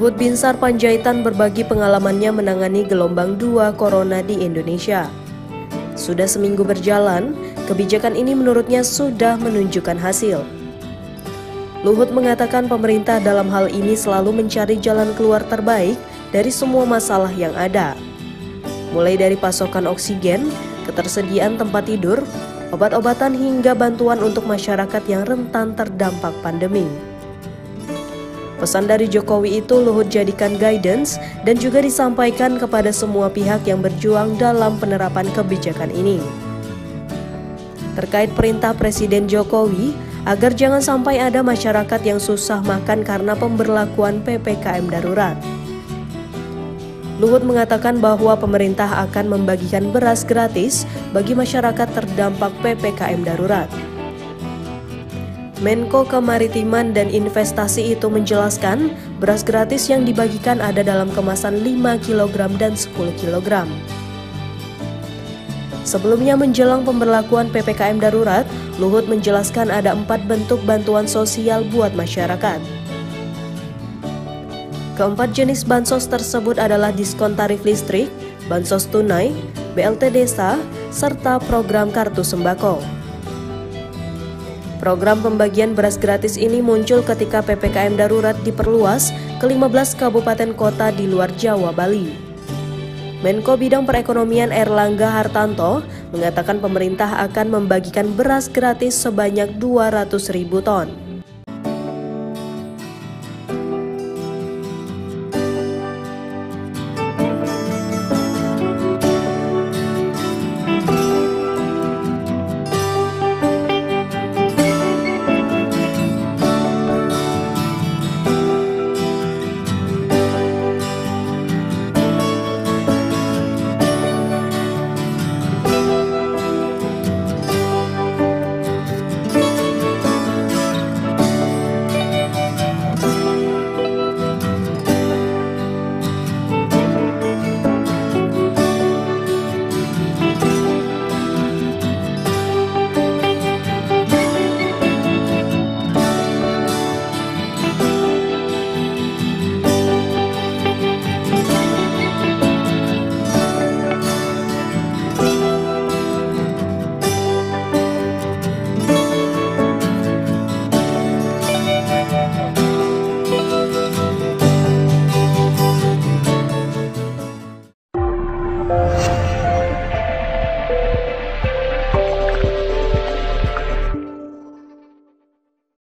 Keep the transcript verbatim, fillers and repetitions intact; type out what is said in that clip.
Luhut Binsar Pandjaitan berbagi pengalamannya menangani gelombang dua corona di Indonesia. Sudah seminggu berjalan, kebijakan ini menurutnya sudah menunjukkan hasil. Luhut mengatakan pemerintah dalam hal ini selalu mencari jalan keluar terbaik dari semua masalah yang ada. Mulai dari pasokan oksigen, ketersediaan tempat tidur, obat-obatan hingga bantuan untuk masyarakat yang rentan terdampak pandemi. Pesan dari Jokowi itu Luhut jadikan guidance dan juga disampaikan kepada semua pihak yang berjuang dalam penerapan kebijakan ini. Terkait perintah Presiden Jokowi agar jangan sampai ada masyarakat yang susah makan karena pemberlakuan P P K M Darurat. Luhut mengatakan bahwa pemerintah akan membagikan beras gratis bagi masyarakat terdampak P P K M Darurat. Menko Kemaritiman dan Investasi itu menjelaskan, beras gratis yang dibagikan ada dalam kemasan lima kilogram dan sepuluh kilogram. Sebelumnya menjelang pemberlakuan P P K M Darurat, Luhut menjelaskan ada empat bentuk bantuan sosial buat masyarakat. Keempat jenis bansos tersebut adalah diskon tarif listrik, bansos tunai, B L T desa, serta program kartu sembako. Program pembagian beras gratis ini muncul ketika P P K M Darurat diperluas ke lima belas kabupaten kota di luar Jawa Bali. Menko Bidang Perekonomian Erlangga Hartanto mengatakan pemerintah akan membagikan beras gratis sebanyak dua ratus ribu ton.